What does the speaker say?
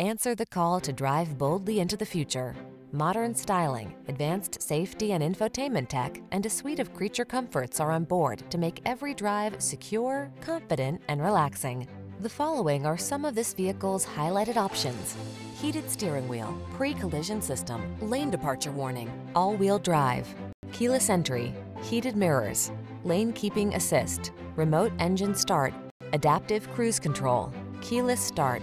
Answer the call to drive boldly into the future. Modern styling, advanced safety and infotainment tech, and a suite of creature comforts are on board to make every drive secure, confident, and relaxing. The following are some of this vehicle's highlighted options: heated steering wheel, pre-collision system, lane departure warning, all-wheel drive, keyless entry, heated mirrors, lane keeping assist, remote engine start, adaptive cruise control, keyless start.